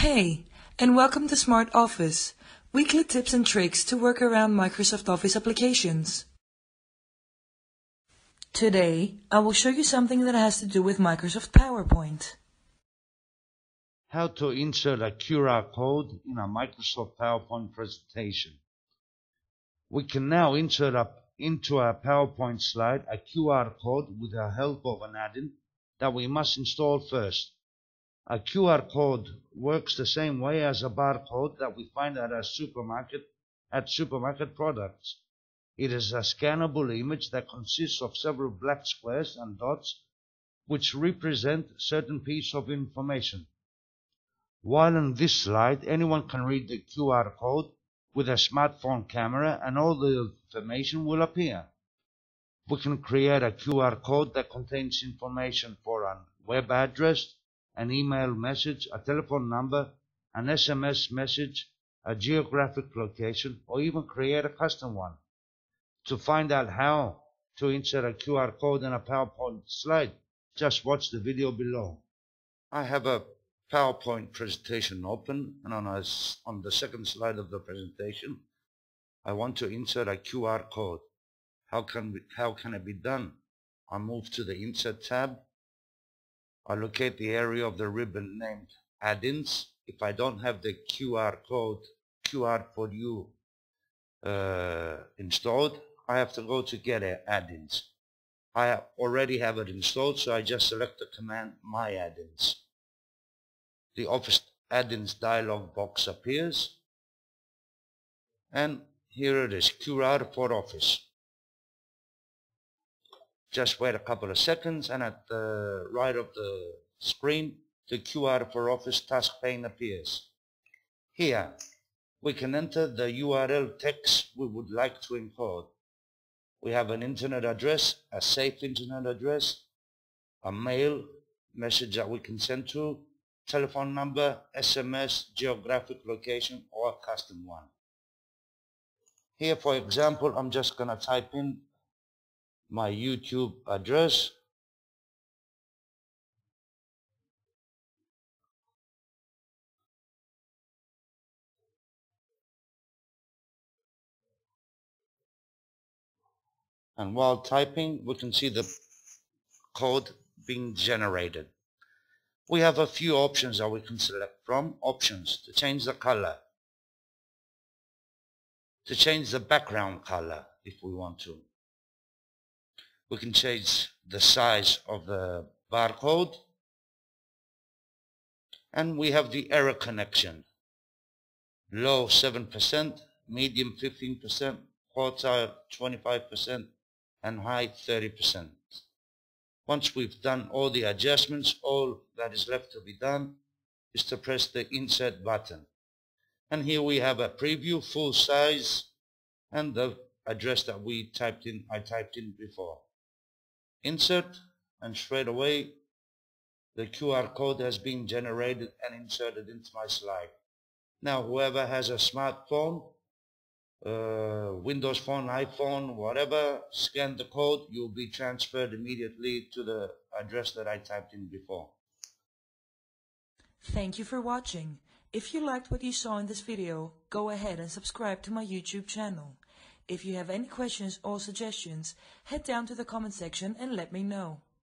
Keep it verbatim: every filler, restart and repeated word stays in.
Hey, and welcome to Smart Office, weekly tips and tricks to work around Microsoft Office applications. Today, I will show you something that has to do with Microsoft PowerPoint. How to insert a Q R code in a Microsoft PowerPoint presentation. We can now insert a, into a PowerPoint slide a Q R code with the help of an add-in that we must install first. A Q R code works the same way as a barcode that we find at a supermarket at supermarket products. It is a scannable image that consists of several black squares and dots which represent certain pieces of information. While on this slide, anyone can read the Q R code with a smartphone camera and all the information will appear. We can create a Q R code that contains information for a web address, an email message, a telephone number, an S M S message, a geographic location, or even create a custom one. To find out how to insert a Q R code in a PowerPoint slide, just watch the video below. I have a PowerPoint presentation open, and on, a, on the second slide of the presentation I want to insert a Q R code. How can, we, how can it be done? I move to the Insert tab. I locate the area of the ribbon named Add-ins. If I don't have the Q R code Q R four U uh, installed, I have to go to Get Add-ins. I already have it installed, so I just select the command My Add-ins. The Office Add-ins dialog box appears, and here it is, Q R four Office. Just wait a couple of seconds, and at the right of the screen, the Q R four Office task pane appears. Here, we can enter the U R L text we would like to encode. We have an internet address, a safe internet address, a mail message that we can send to, telephone number, S M S, geographic location, or a custom one. Here, for example, I'm just going to type in my YouTube address, and while typing, we can see the code being generated. We have a few options that we can select from. Options to change the color, to change the background color if we want to. We can change the size of the barcode, and we have the error connection. Low seven percent, medium fifteen percent, quartile twenty-five percent, and high thirty percent. Once we've done all the adjustments, all that is left to be done is to press the Insert button. And here we have a preview, full size, and the address that we typed in, I typed in before. Insert, and straight away the Q R code has been generated and inserted into my slide. Now, whoever has a smartphone, Uh, Windows phone, iPhone, whatever, scan the code, you'll be transferred immediately to the address that I typed in before. Thank you for watching. If you liked what you saw in this video, go ahead and subscribe to my YouTube channel. If you have any questions or suggestions, head down to the comment section and let me know.